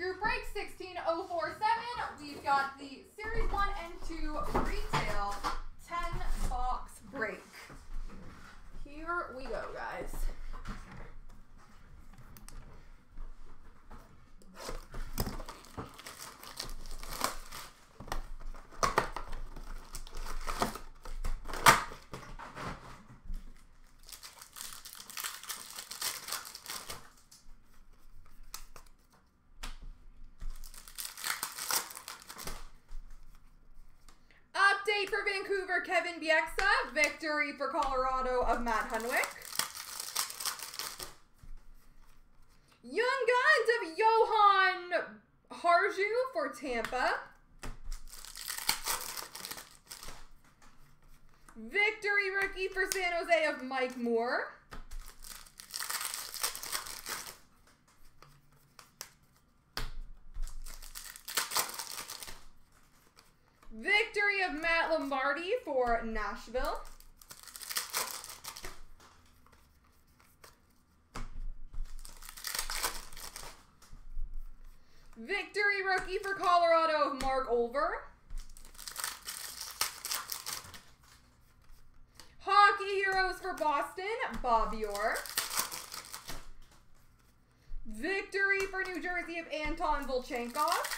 group break, 16047. We've got the Series 1 and 2 retail 10-box break. Here we go, guys. For Vancouver, Kevin Bieksa. Victory for Colorado of Matt Hunwick. Young Guns of Johan Harju for Tampa. Victory rookie for San Jose of Mike Moore. Victory of Matt Lombardi for Nashville. Victory rookie for Colorado of Mark Olver. Hockey Heroes for Boston, Bob Yorke. Victory for New Jersey of Anton Volchenkov.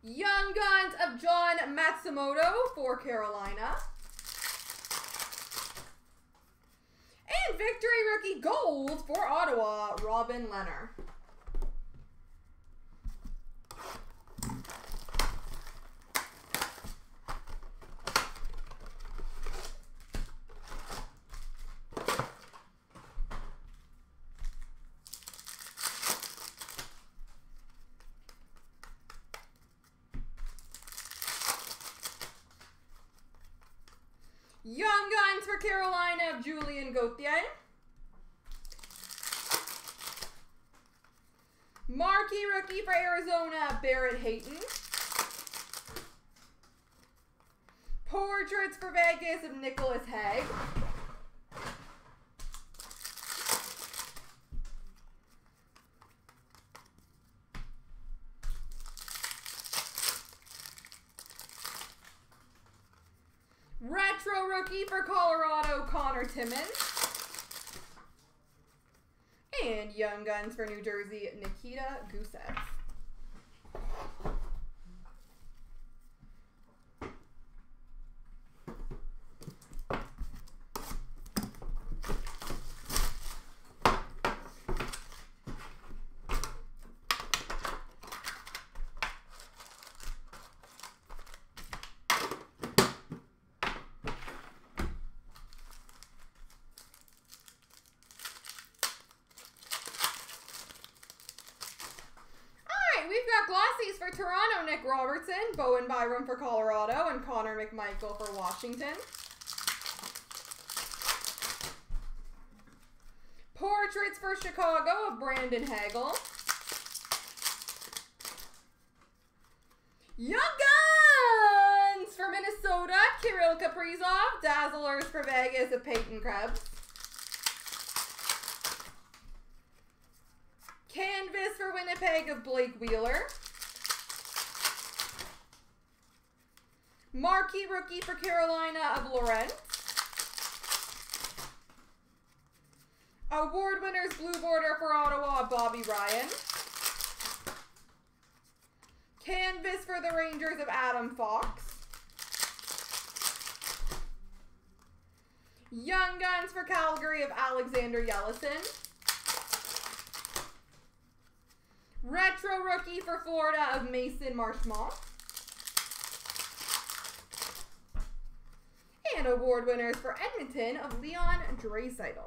Young Guns of John Matsumoto for Carolina. And victory rookie gold for Ottawa, Robin Leonard. Young Guns for Carolina of Julian Gauthier. Marquee rookie for Arizona, Barrett Hayton. Portraits for Vegas of Nicholas Hague. Retro rookie for Colorado, Connor Timmins. And Young Guns for New Jersey, Nikita Gusev. Glossies for Toronto, Nick Robertson, Bowen Byram for Colorado, and Connor McMichael for Washington. Portraits for Chicago of Brandon Hagel. Young Guns for Minnesota, Kirill Kaprizov. Dazzlers for Vegas of Peyton Krebs. Canvas for Winnipeg of Blake Wheeler. Marquee rookie for Carolina of Lawrence. Award winners blue border for Ottawa, Bobby Ryan. Canvas for the Rangers of Adam Fox. Young Guns for Calgary of Alexander Yellison. Retro rookie for Florida of Mason Marshmallow. And award winners for Edmonton of Leon Dreisaitl.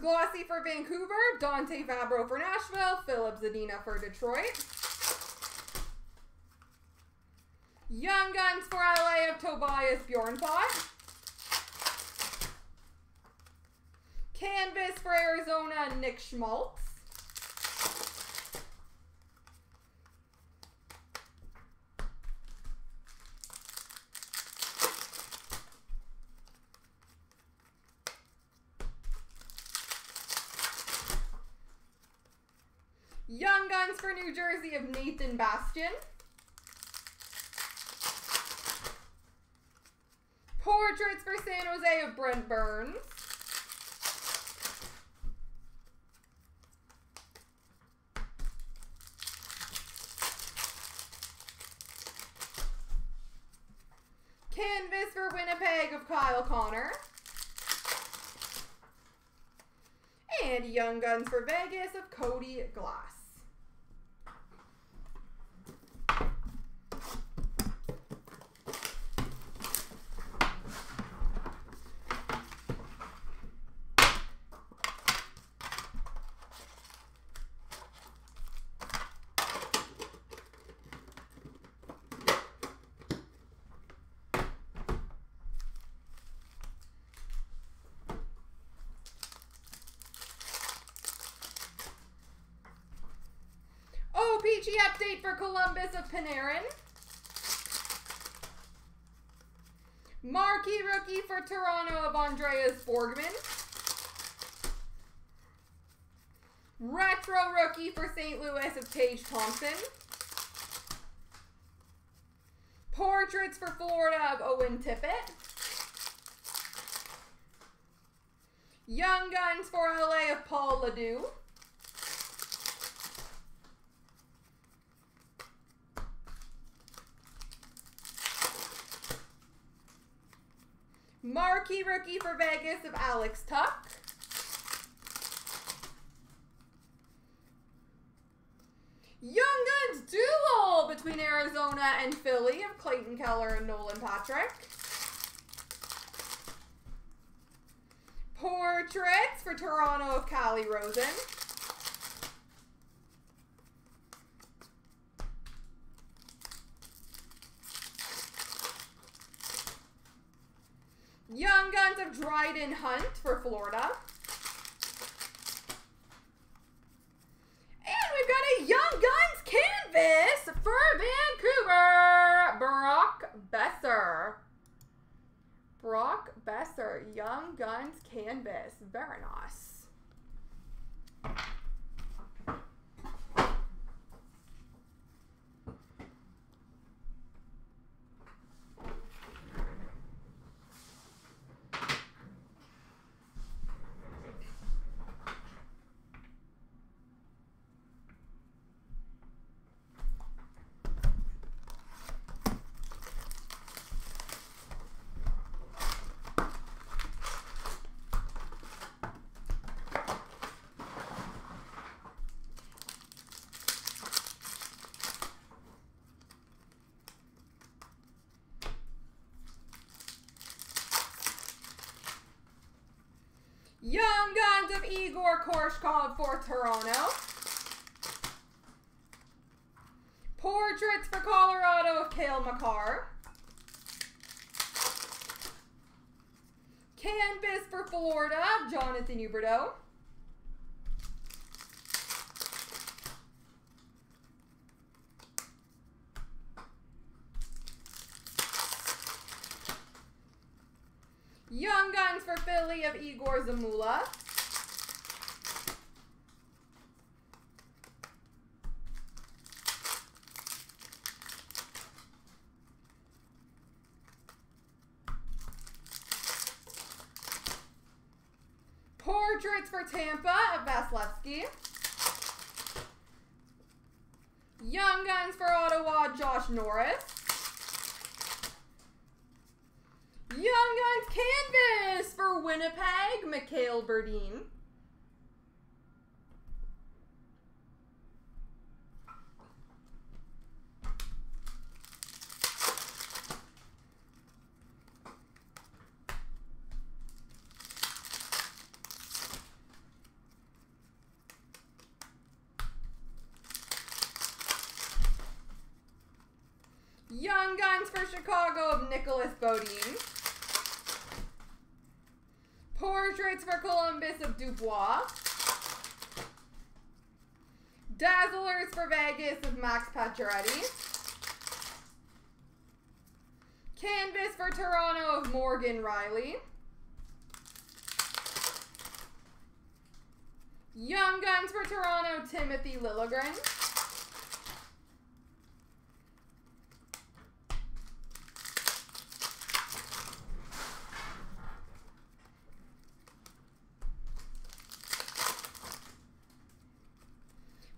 Glossy for Vancouver, Dante Fabro for Nashville, Filip Zadina for Detroit. Young Guns for LA of Tobias Bjorkstrand. Canvas for Arizona, Nick Schmaltz. Young Guns for New Jersey of Nathan Bastian. Portraits for San Jose of Brent Burns. Canvas for Winnipeg of Kyle Connor. And Young Guns for Vegas of Cody Glass. PG update for Columbus of Panarin. Marquee rookie for Toronto of Andreas Borgman. Retro rookie for St. Louis of Tage Thompson. Portraits for Florida of Owen Tippett. Young Guns for LA of Paul Leduc. Marquee rookie for Vegas of Alex Tuck. Young Guns duel between Arizona and Philly of Clayton Keller and Nolan Patrick. Portraits for Toronto of Callie Rosen. Young Guns of Dryden Hunt for Florida. And we've got a Young Guns canvas for Vancouver, Brock Besser. Brock Besser, Young Guns canvas. Very nice. Young Guns of Igor Korshkov for Toronto. Portraits for Colorado of Cale Makar. Canvas for Florida of Jonathan Huberdeau. Young Guns for Philly of Igor Zamula. Portraits for Tampa of Vasilevsky. Young Guns for Ottawa, Josh Norris. Young Guns canvas for Winnipeg, Mikhail Berdine. Young Guns for Chicago of Nicholas Bodine. Portraits for Columbus of Dubois. Dazzlers for Vegas of Max Pacioretty. Canvas for Toronto of Morgan Riley. Young Guns for Toronto, Timothy Liljegren.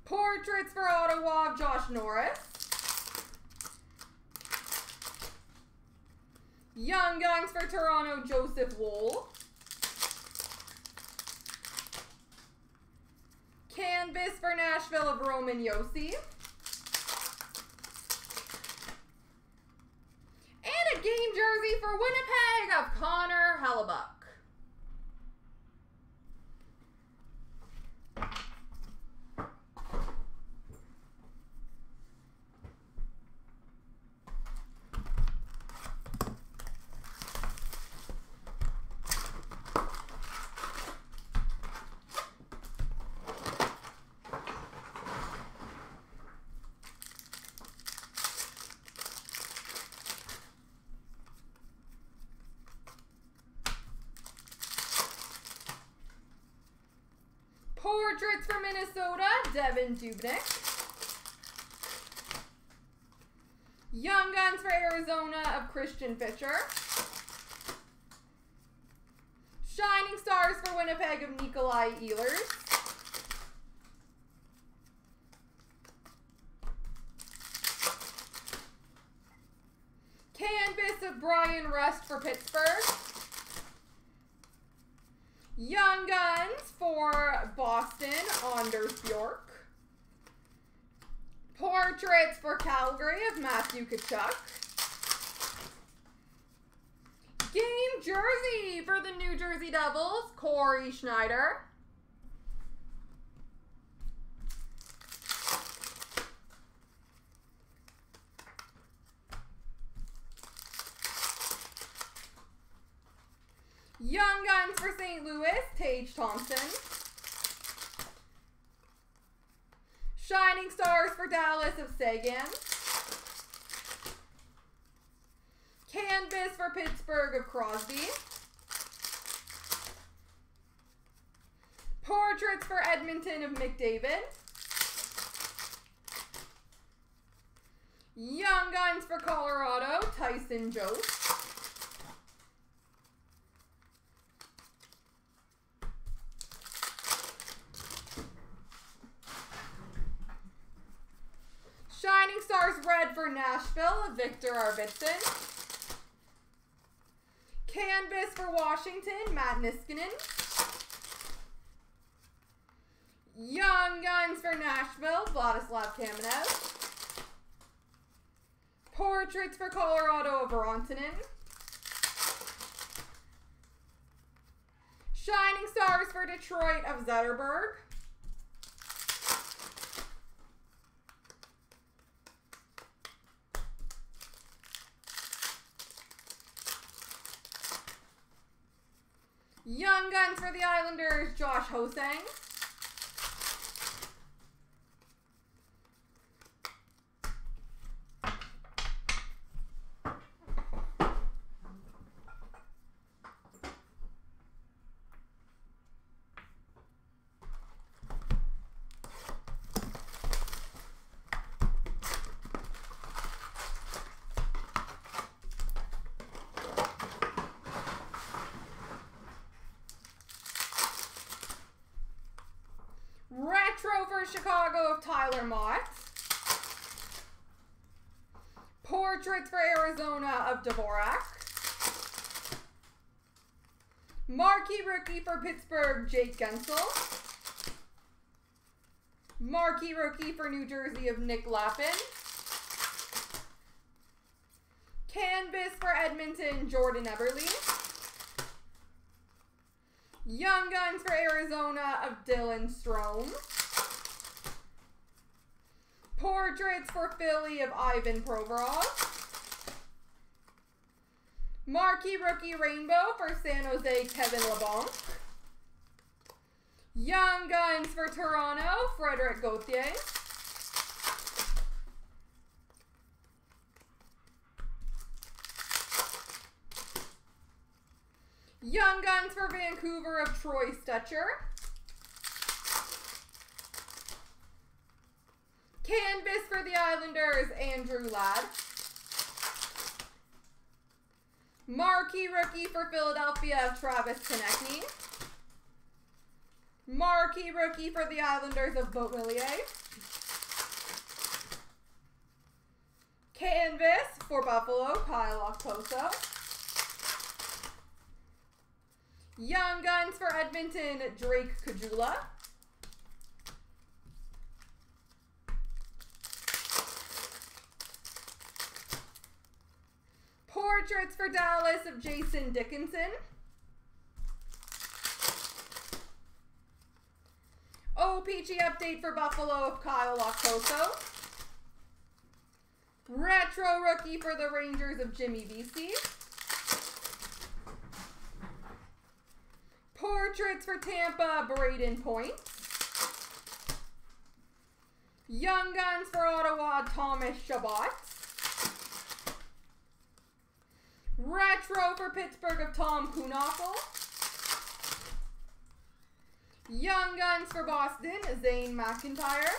Portraits for Ottawa of Josh Norris. Young Guns for Toronto, Joseph Wohl. Canvas for Nashville of Roman Yossi. And a game jersey for Winnipeg of Connor Hellebuyck. Portraits for Minnesota, Devin Dubnyk. Young Guns for Arizona of Christian Fisher. Shining Stars for Winnipeg of Nikolai Ehlers. Canvas of Brian Rust for Pittsburgh. Young Guns for Boston, Anders Bjork. Portraits for Calgary of Matthew Tkachuk. Game jersey for the New Jersey Devils, Corey Schneider. Young Guns for St. Louis, Tage Thompson. Shining Stars for Dallas of Sagan. Canvas for Pittsburgh of Crosby. Portraits for Edmonton of McDavid. Young Guns for Colorado, Tyson Jost. Shining Stars Red for Nashville of Victor Arvidsson. Canvas for Washington, Matt Niskanen. Young Guns for Nashville, Vladislav Kamenev. Portraits for Colorado of Rantanen. Shining Stars for Detroit of Zetterberg. Young Guns for the Islanders, Josh Hosang. Chicago of Tyler Mott. Portraits for Arizona of Dvorak. Marquee Rookie for Pittsburgh, Jake Gensel. Marquee Rookie for New Jersey of Nick Lappin. Canvas for Edmonton, Jordan Eberle. Young Guns for Arizona of Dylan Strome. Portraits for Philly of Ivan Provorov. Marquee Rookie Rainbow for San Jose, Kevin LeBlanc. Young Guns for Toronto, Frederick Gauthier. Young Guns for Vancouver of Troy Stetcher. Canvas for the Islanders, Andrew Ladd. Marquee Rookie for Philadelphia, Travis Konecny. Marquee Rookie for the Islanders of Beauvillier. Canvas for Buffalo, Kyle Okposo. Young Guns for Edmonton, Drake Kajula. Portraits for Dallas of Jason Dickinson. OPG update for Buffalo of Kyle Okposo. Retro Rookie for the Rangers of Jimmy Vesey. Portraits for Tampa, Braden Point. Young Guns for Ottawa, Thomas Chabot. Retro for Pittsburgh of Tom Kunoffel. Young Guns for Boston, Zane McIntyre.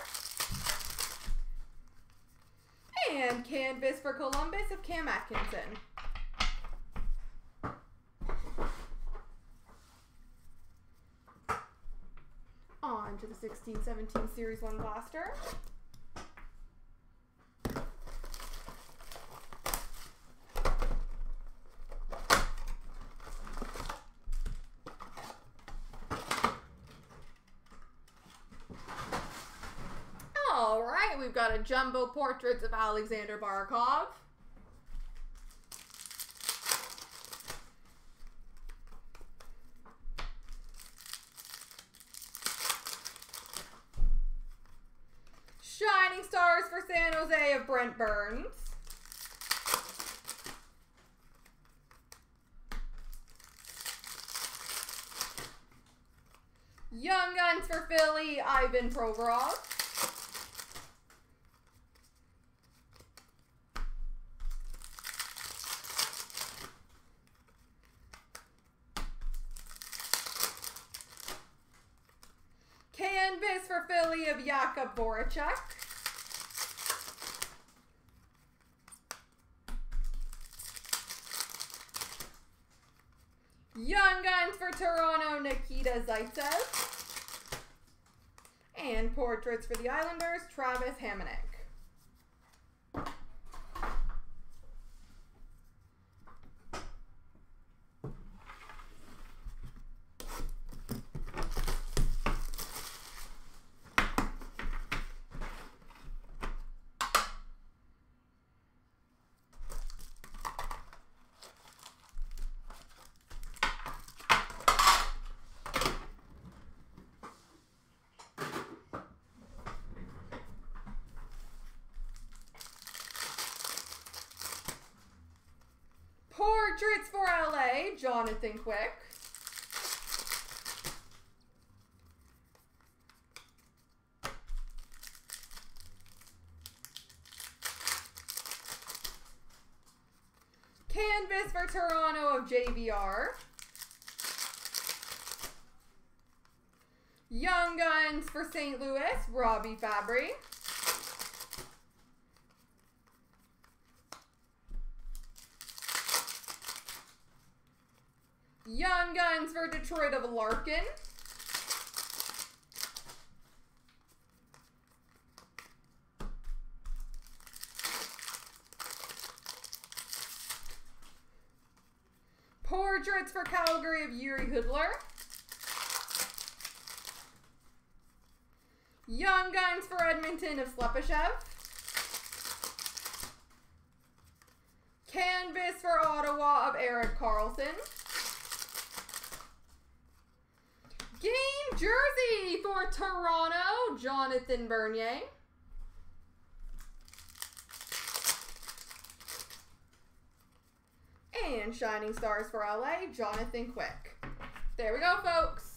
And Canvas for Columbus of Cam Atkinson. On to the 16-17 Series 1 blaster. We've got a jumbo portraits of Alexander Barkov. Shining Stars for San Jose of Brent Burns. Young Guns for Philly, Ivan Provorov. For Philly of Jakub Voracek. Young Guns for Toronto, Nikita Zaitsev. And portraits for the Islanders, Travis Hamonic. Portraits for LA, Jonathan Quick. Canvas for Toronto of JVR. Young Guns for St. Louis, Robbie Fabry. Young Guns for Detroit of Larkin. Portraits for Calgary of Yuri Hudler. Young Guns for Edmonton of Slepyshev. Canvas for Ottawa of Eric Carlson. Game jersey for Toronto, Jonathan Bernier. And Shining Stars for LA, Jonathan Quick. There we go, folks.